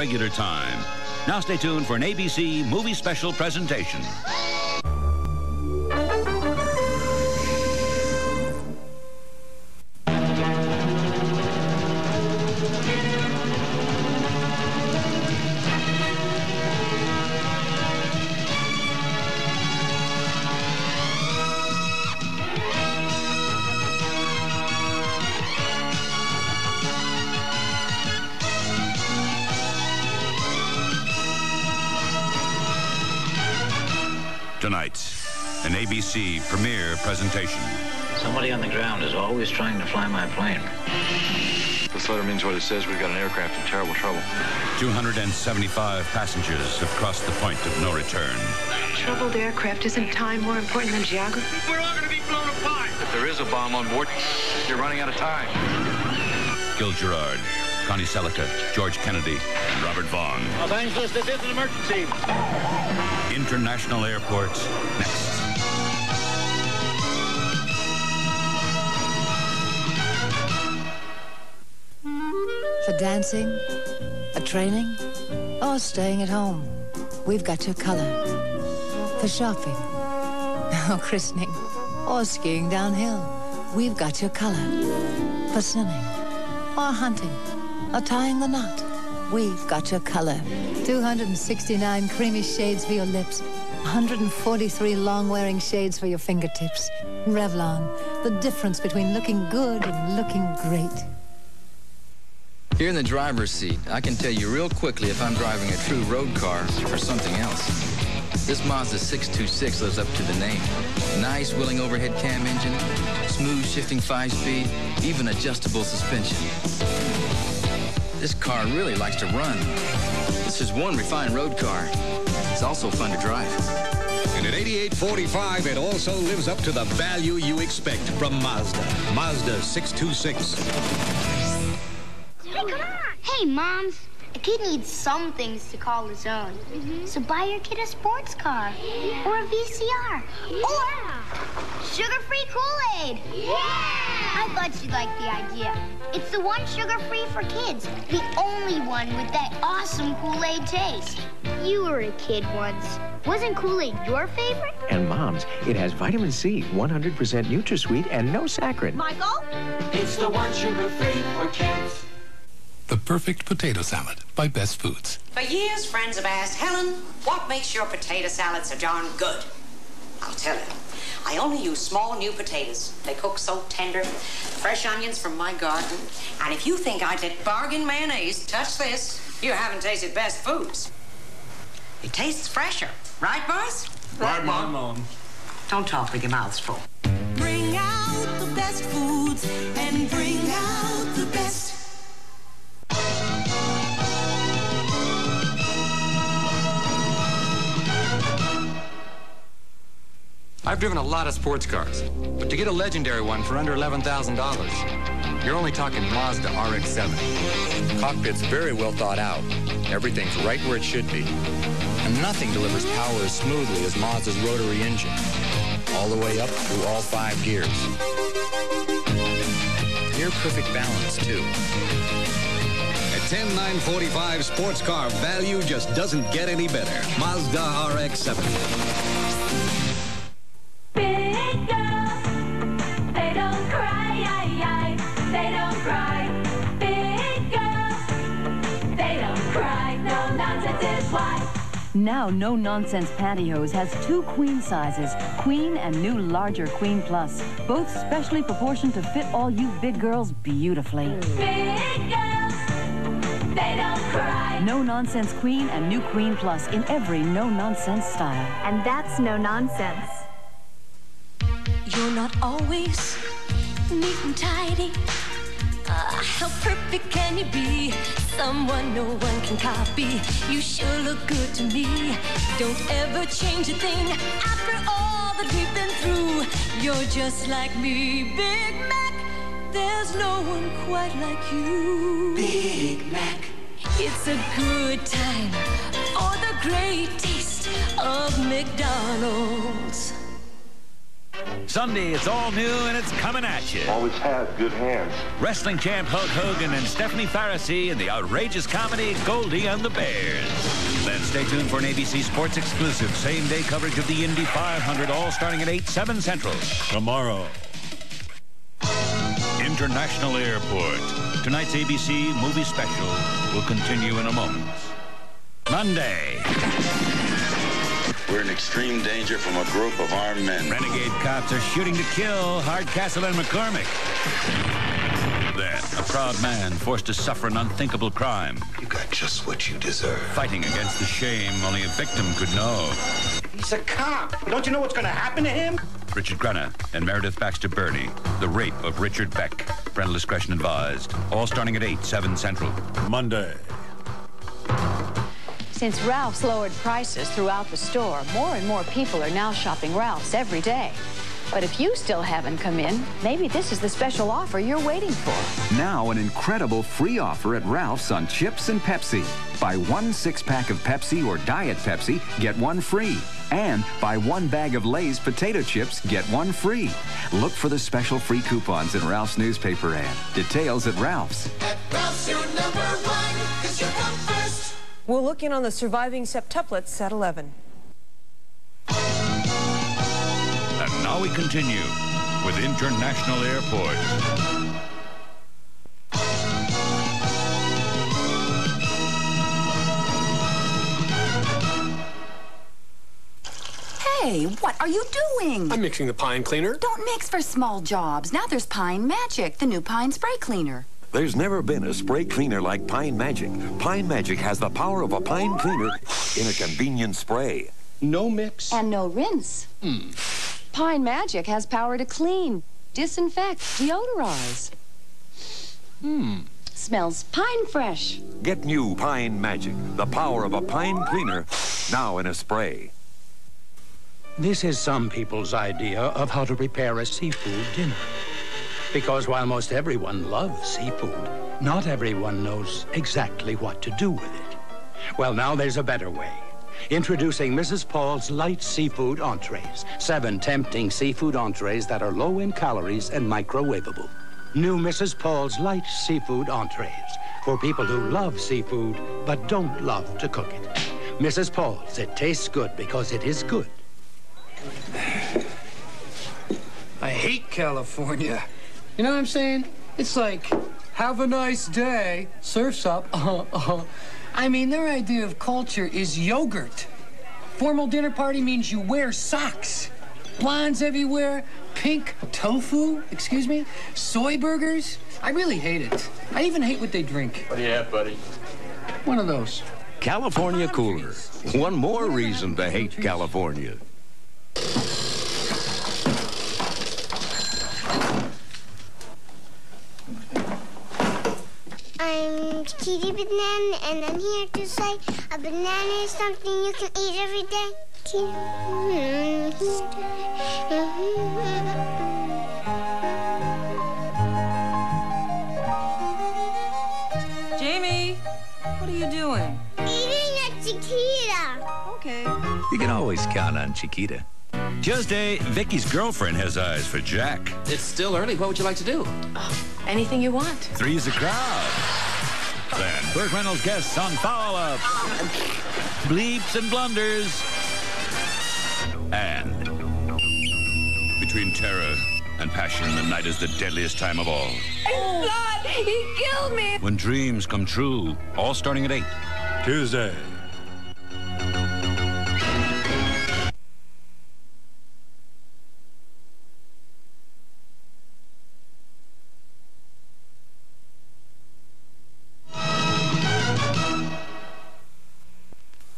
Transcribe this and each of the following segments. Regular time. Now stay tuned for an ABC movie special presentation. Tonight, an ABC premiere presentation. Somebody on the ground is always trying to fly my plane. This letter means what it says. We've got an aircraft in terrible trouble. 275 passengers have crossed the point of no return. Troubled aircraft, isn't time more important than geography? We're all going to be blown apart. If there is a bomb on board, you're running out of time. Gil Gerard, Connie Selleca, George Kennedy, and Robert Vaughn. Los Angeles, this is an emergency. International Airport, next. For dancing, a training, or staying at home, we've got your color. For shopping, or christening, or skiing downhill, we've got your color. For swimming, or hunting, or tying the knot, we've got your color. 269 creamy shades for your lips, 143 long-wearing shades for your fingertips. Revlon, the difference between looking good and looking great. Here in the driver's seat, I can tell you real quickly if I'm driving a true road car or something else. This Mazda 626 lives up to the name. Nice, willing overhead cam engine, smooth shifting 5-speed, even adjustable suspension. This car really likes to run. This is one refined road car. It's also fun to drive. And at $88.45, it also lives up to the value you expect from Mazda. Mazda 626. Hey, come on! Hey, Moms. A kid needs some things to call his own. So buy your kid a sports car. Or a VCR. Or sugar-free Kool-Aid. I thought you'd like the idea. It's the one sugar-free for kids. The only one with that awesome Kool-Aid taste. You were a kid once. Wasn't Kool-Aid your favorite? And Mom's, it has vitamin C, 100% NutraSweet, and no saccharin. Michael? It's the one sugar-free for kids. The Perfect Potato Salad by Best Foods. For years, friends have asked, Helen, what makes your potato salad so darn good? I'll tell you. I only use small, new potatoes. They cook so tender. Fresh onions from my garden. And if you think I did bargain mayonnaise, touch this. You haven't tasted Best Foods. It tastes fresher. Right, boys? Right, Mom. Don't talk with your mouths full. Bring out the best foods and bring out the best. I've driven a lot of sports cars, but to get a legendary one for under $11,000, you're only talking Mazda RX-7. The cockpit's very well thought out. Everything's right where it should be. And nothing delivers power as smoothly as Mazda's rotary engine, all the way up through all 5 gears. Near perfect balance, too. At $10,945, sports car value just doesn't get any better. Mazda RX-7. Now No Nonsense Pantyhose has 2 queen sizes, queen and new larger queen plus, both specially proportioned to fit all you big girls beautifully. Big girls, they don't cry. No Nonsense Queen and new Queen Plus in every No Nonsense style. And that's No Nonsense. You're not always neat and tidy. How perfect can you be? Someone no one can copy. You sure look good to me. Don't ever change a thing. After all that we've been through, you're just like me, Big Mac. There's no one quite like you, Big Mac. It's a good time for the great taste of McDonald's. Sunday, it's all new and it's coming at you. Always had good hands. Wrestling champ Hulk Hogan and Stephanie Farisee in the outrageous comedy Goldie and the Bears. Then stay tuned for an ABC Sports exclusive same-day coverage of the Indy 500, all starting at 8, 7 Central. Tomorrow. International Airport. Tonight's ABC movie special will continue in a moment. Monday. We're in extreme danger from a group of armed men. Renegade cops are shooting to kill Hardcastle and McCormick. Then, a proud man forced to suffer an unthinkable crime. You got just what you deserve. Fighting against the shame only a victim could know. He's a cop. Don't you know what's going to happen to him? Richard Crenna and Meredith Baxter Birney, The Rape of Richard Beck. Parental discretion advised. All starting at 8, 7 Central. Monday. Since Ralphs lowered prices throughout the store, more and more people are now shopping Ralphs every day. But if you still haven't come in, maybe this is the special offer you're waiting for. Now an incredible free offer at Ralph's on chips and Pepsi. Buy 1 six-pack of Pepsi or Diet Pepsi, get one free. And buy 1 bag of Lay's potato chips, get one free. Look for the special free coupons in Ralph's newspaper ad. Details at Ralph's. At Ralph's, you're number one, 'cause you come first. We'll look in on the surviving septuplets at 11. And now we continue with International Airport. Hey, what are you doing? I'm mixing the pine cleaner. Don't mix for small jobs. Now there's Pine Magic, the new pine spray cleaner. There's never been a spray cleaner like Pine Magic. Pine Magic has the power of a pine cleaner in a convenient spray. No mix. And no rinse. Pine Magic has power to clean, disinfect, deodorize. Smells pine fresh. Get new Pine Magic, the power of a pine cleaner, now in a spray. This is some people's idea of how to prepare a seafood dinner. Because while most everyone loves seafood, not everyone knows exactly what to do with it. Well, now there's a better way. Introducing Mrs. Paul's light seafood entrees. 7 tempting seafood entrees that are low in calories and microwavable. New Mrs. Paul's light seafood entrees for people who love seafood but don't love to cook it. Mrs. Paul's, it tastes good because it is good. I hate California. You know what I'm saying? It's like, have a nice day, surf's up, I mean, their idea of culture is yogurt. Formal dinner party means you wear socks. Blondes everywhere, pink tofu, excuse me, soy burgers. I really hate it. I even hate what they drink. What do you have, buddy? One of those. California Cooler. One more reason to hate California. I'm Kitty Banana, and I'm here to say a banana is something you can eat every day. Jamie, what are you doing? Eating a Chiquita. Okay. You can always count on Chiquita. Tuesday, Vicky's girlfriend has eyes for Jack. It's still early. What would you like to do? Anything you want. Three's the crowd. Then Burt Reynolds guests on Foul Up, Bleeps and Blunders, and between terror and passion, the night is the deadliest time of all. It's not! He killed me! When dreams come true, all starting at 8. Tuesday.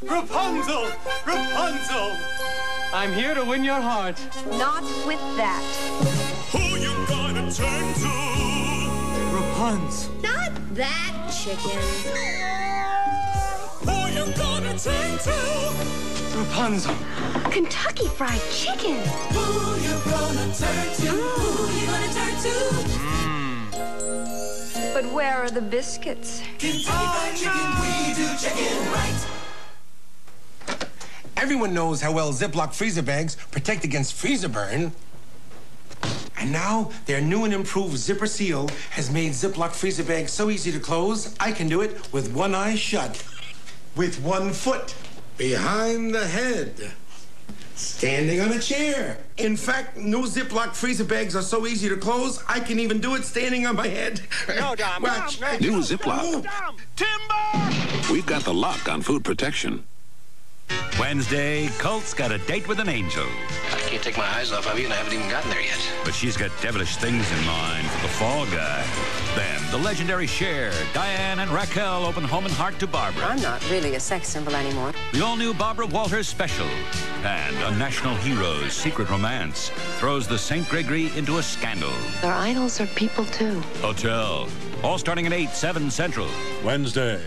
Rapunzel! Rapunzel! I'm here to win your heart. Not with that. Who you gonna turn to? Rapunzel. Not that chicken. Who you gonna turn to? Rapunzel. Kentucky Fried Chicken. Who you gonna turn to? Who you gonna turn to? But where are the biscuits? Kentucky Fried Chicken, we do chicken right. Everyone knows how well Ziploc freezer bags protect against freezer burn. And now their new and improved zipper seal has made Ziploc freezer bags so easy to close, I can do it with one eye shut, with one foot behind the head, standing on a chair. In fact, new Ziploc freezer bags are so easy to close, I can even do it standing on my head. No, Dom. Watch. Dom, new Ziploc. Dom. Timber! We've got the lock on food protection. Wednesday, Colt's got a date with an angel. I can't take my eyes off of you, and I haven't even gotten there yet. But she's got devilish things in mind for the fall guy. Then, the legendary Cher, Diane, and Raquel open home and heart to Barbara. I'm not really a sex symbol anymore. The all-new Barbara Walters special. And a national hero's secret romance throws the St. Gregory into a scandal. Our idols are people, too. Hotel. All starting at 8, 7 Central. Wednesday.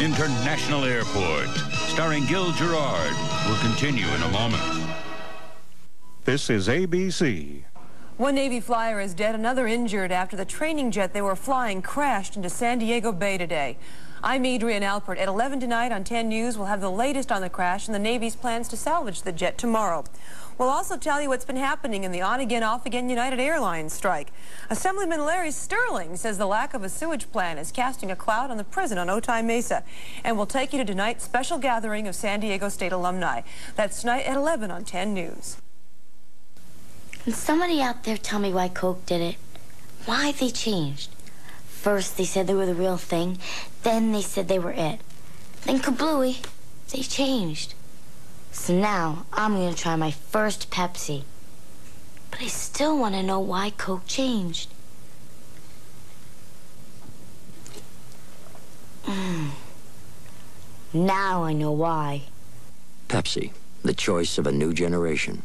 International Airport, starring Gil Gerard, will continue in a moment. This is ABC. One Navy flyer is dead, another injured after the training jet they were flying crashed into San Diego Bay today. I'm Adrienne Alpert. At 11 tonight on 10 News, we'll have the latest on the crash and the Navy's plans to salvage the jet tomorrow. We'll also tell you what's been happening in the on-again, off-again United Airlines strike. Assemblyman Larry Sterling says the lack of a sewage plan is casting a cloud on the prison on Otay Mesa. And we'll take you to tonight's special gathering of San Diego State alumni. That's tonight at 11 on 10 News. Can somebody out there tell me why Coke did it? Why they changed? First they said they were the real thing, then they said they were it. Then kablooey, they changed. So now, I'm gonna try my first Pepsi. But I still wanna know why Coke changed. Now I know why. Pepsi, the choice of a new generation.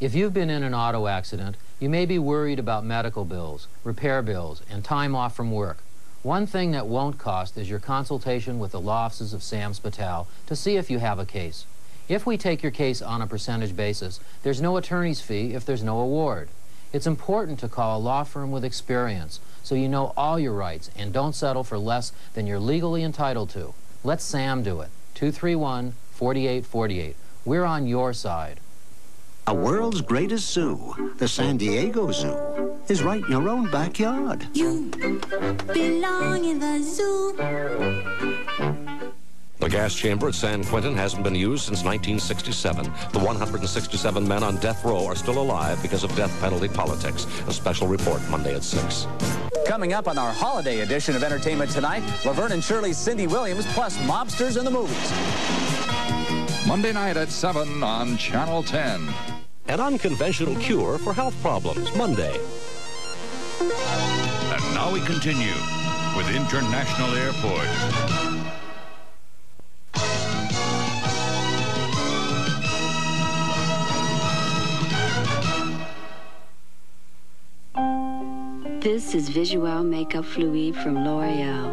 If you've been in an auto accident, you may be worried about medical bills, repair bills, and time off from work. One thing that won't cost is your consultation with the law offices of Sam Spital to see if you have a case. If we take your case on a percentage basis, there's no attorney's fee if there's no award. It's important to call a law firm with experience so you know all your rights and don't settle for less than you're legally entitled to. Let Sam do it. 231-4848. We're on your side. The world's greatest zoo, the San Diego Zoo, is right in your own backyard. You belong in the zoo. The gas chamber at San Quentin hasn't been used since 1967. The 167 men on death row are still alive because of death penalty politics. A special report Monday at 6. Coming up on our holiday edition of Entertainment Tonight, Laverne and Shirley's Cindy Williams plus Mobsters in the Movies. Monday night at 7 on Channel 10. An unconventional cure for health problems, Monday. And now we continue with International Airport. This is Visuelle Makeup Fluid from L'Oréal.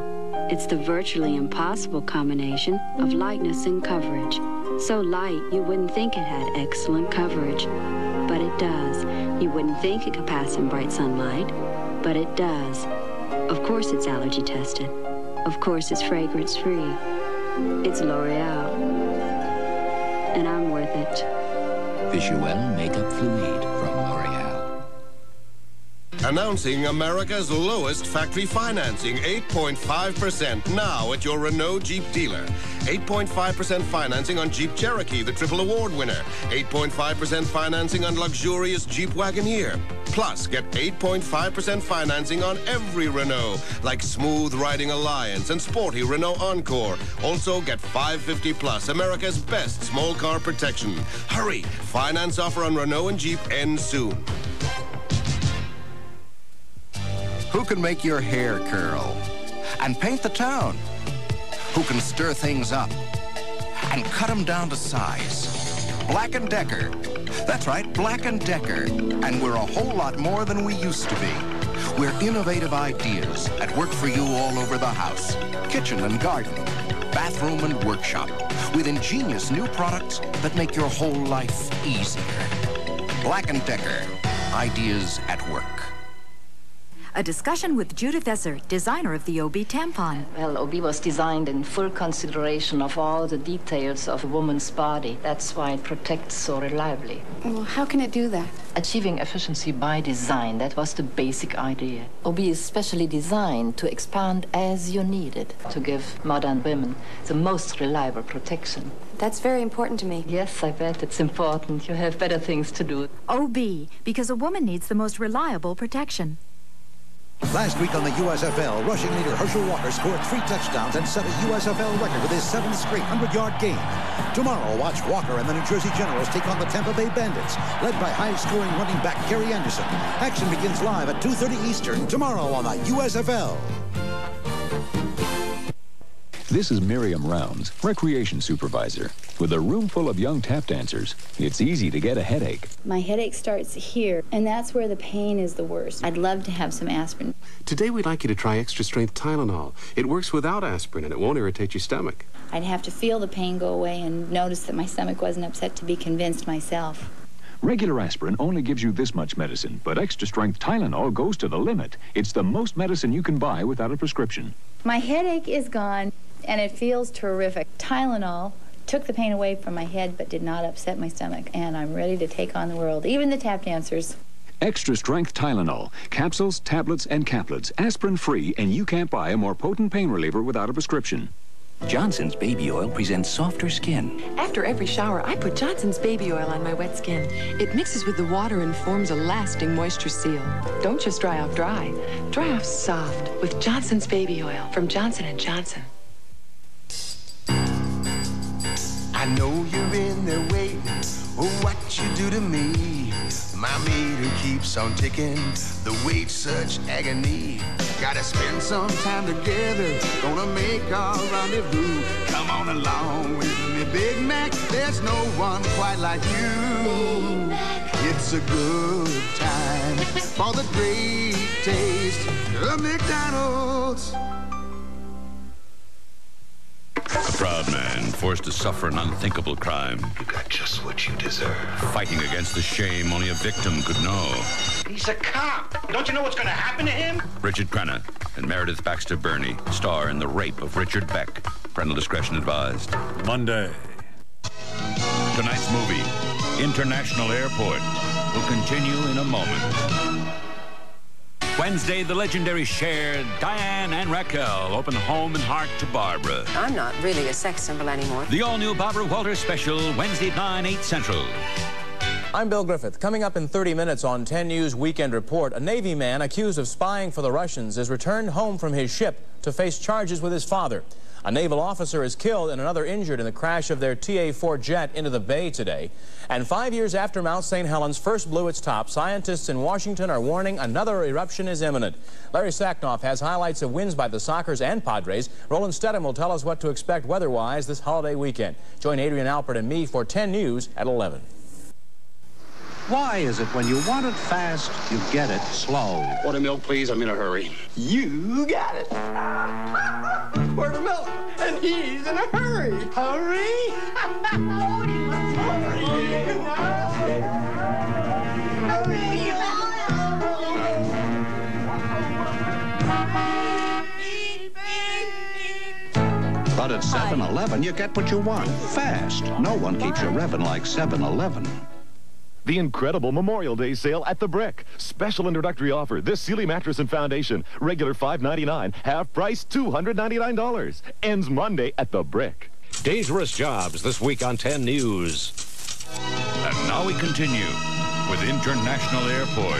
It's the virtually impossible combination of lightness and coverage. So light, you wouldn't think it had excellent coverage, but it does. You wouldn't think it could pass in bright sunlight, but it does. Of course it's allergy tested. Of course it's fragrance free. It's L'Oréal. And I'm worth it. Visuelle Makeup Fluid from L'Oréal. Announcing America's lowest factory financing, 8.5% now at your Renault Jeep dealer. 8.5% financing on Jeep Cherokee, the triple award winner. 8.5% financing on luxurious Jeep Wagoneer. Plus, get 8.5% financing on every Renault, like Smooth Riding Alliance and sporty Renault Encore. Also, get 550 Plus, America's best small car protection. Hurry! Finance offer on Renault and Jeep ends soon. Who can make your hair curl and paint the town? Who can stir things up and cut them down to size? Black & Decker. That's right, Black & Decker. And we're a whole lot more than we used to be. We're innovative ideas at work for you all over the house, kitchen and garden, bathroom and workshop, with ingenious new products that make your whole life easier. Black & Decker. Ideas at work. A discussion with Judith Esser, designer of the OB tampon. Well, OB was designed in full consideration of all the details of a woman's body. That's why it protects so reliably. Well, how can it do that? Achieving efficiency by design, that was the basic idea. OB is specially designed to expand as you need it, to give modern women the most reliable protection. That's very important to me. Yes, I bet it's important. You have better things to do. OB, because a woman needs the most reliable protection. Last week on the USFL, rushing leader Herschel Walker scored 3 touchdowns and set a USFL record with his 7th straight 100-yard game. Tomorrow, watch Walker and the New Jersey Generals take on the Tampa Bay Bandits, led by high-scoring running back Gary Anderson. Action begins live at 2:30 Eastern tomorrow on the USFL. This is Miriam Rounds, recreation supervisor. With a room full of young tap dancers, it's easy to get a headache. My headache starts here, and that's where the pain is the worst. I'd love to have some aspirin. Today we'd like you to try extra strength Tylenol. It works without aspirin, and it won't irritate your stomach. I'd have to feel the pain go away and notice that my stomach wasn't upset to be convinced myself. Regular aspirin only gives you this much medicine, but extra strength Tylenol goes to the limit. It's the most medicine you can buy without a prescription. My headache is gone, and it feels terrific. Tylenol took the pain away from my head but did not upset my stomach, and I'm ready to take on the world, even the tap dancers. Extra strength Tylenol. Capsules, tablets, and caplets. Aspirin free, and you can't buy a more potent pain reliever without a prescription. Johnson's Baby Oil presents softer skin. After every shower, I put Johnson's Baby Oil on my wet skin. It mixes with the water and forms a lasting moisture seal. Don't just dry off dry. Dry off soft with Johnson's Baby Oil from Johnson & Johnson. I know you're in there waiting, oh, what you do to me. My meter keeps on ticking, the wait's such agony. Gotta spend some time together, gonna make our rendezvous. Come on along with me, Big Mac, there's no one quite like you. It's a good time for the great taste of McDonald's. A proud man forced to suffer an unthinkable crime. You got just what you deserve. Fighting against the shame only a victim could know. He's a cop. Don't you know what's going to happen to him? Richard Crenna and Meredith Baxter Birney star in The Rape of Richard Beck. Parental discretion advised. Monday. Tonight's movie, International Airport, will continue in a moment. Wednesday, the legendary Cher, Diane, and Raquel open home and heart to Barbara. I'm not really a sex symbol anymore. The all-new Barbara Walters special, Wednesday at 9, 8 Central. I'm Bill Griffith. Coming up in 30 minutes on 10 News Weekend Report, a Navy man accused of spying for the Russians is returned home from his ship to face charges with his father. A naval officer is killed and another injured in the crash of their TA-4 jet into the bay today. And 5 years after Mount St. Helens first blew its top, scientists in Washington are warning another eruption is imminent. Larry Sacknoff has highlights of wins by the Sockers and Padres. Roland Stedham will tell us what to expect weather-wise this holiday weekend. Join Adrienne Alpert and me for 10 News at 11. Why is it when you want it fast, you get it slow? Water milk, please. I'm in a hurry. You got it. Water milk, and he's in a hurry. Hurry? But at 7-Eleven, you get what you want, fast. No one keeps you revving like 7-Eleven. The incredible Memorial Day sale at The Brick. Special introductory offer, this Sealy mattress and foundation. Regular $5.99, half price $299. Ends Monday at The Brick. Dangerous jobs this week on 10 News. And now we continue with International Airport.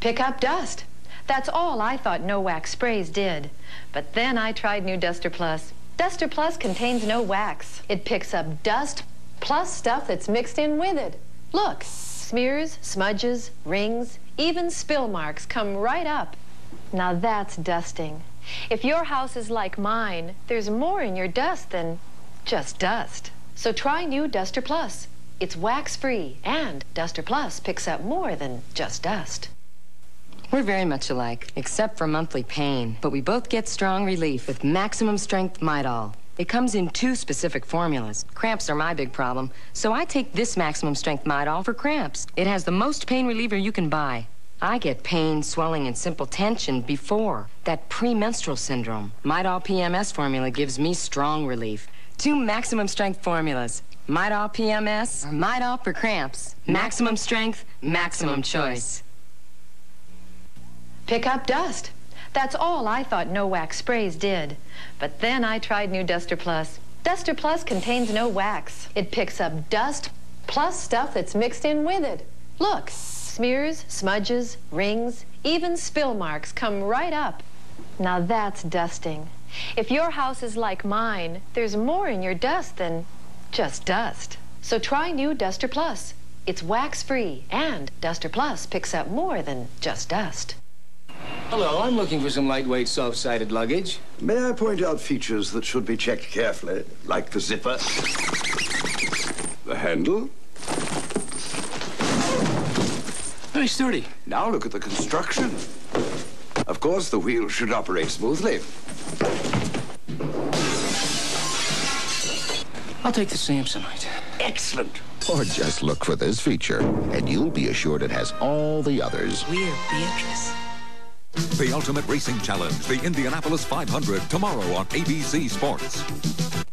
Pick up dust. That's all I thought no wax sprays did. But then I tried new Duster Plus. Duster Plus contains no wax. It picks up dust plus stuff that's mixed in with it. Look, smears, smudges, rings, even spill marks come right up. Now that's dusting. If your house is like mine, there's more in your dust than just dust. So try new Duster Plus. It's wax-free, and Duster Plus picks up more than just dust. We're very much alike, except for monthly pain. But we both get strong relief with maximum strength Midol. It comes in two specific formulas. Cramps are my big problem, so I take this maximum strength Midol for cramps. It has the most pain reliever you can buy. I get pain, swelling, and simple tension before that premenstrual syndrome. Midol PMS formula gives me strong relief. Two maximum strength formulas. Midol PMS or Midol for cramps. Maximum strength, maximum choice. Pick up dust. That's all I thought no wax sprays did. But then I tried new Duster Plus. Duster Plus contains no wax. It picks up dust plus stuff that's mixed in with it. Look, smears, smudges, rings, even spill marks come right up. Now that's dusting. If your house is like mine, there's more in your dust than just dust. So try new Duster Plus. It's wax-free, and Duster Plus picks up more than just dust. Hello, I'm looking for some lightweight, soft-sided luggage. May I point out features that should be checked carefully, like the zipper, the handle? Very sturdy. Now look at the construction. Of course, the wheel should operate smoothly. I'll take the Samsonite. Excellent. Or just look for this feature, and you'll be assured it has all the others. We're Beatrice. The Ultimate Racing Challenge, the Indianapolis 500, tomorrow on ABC Sports.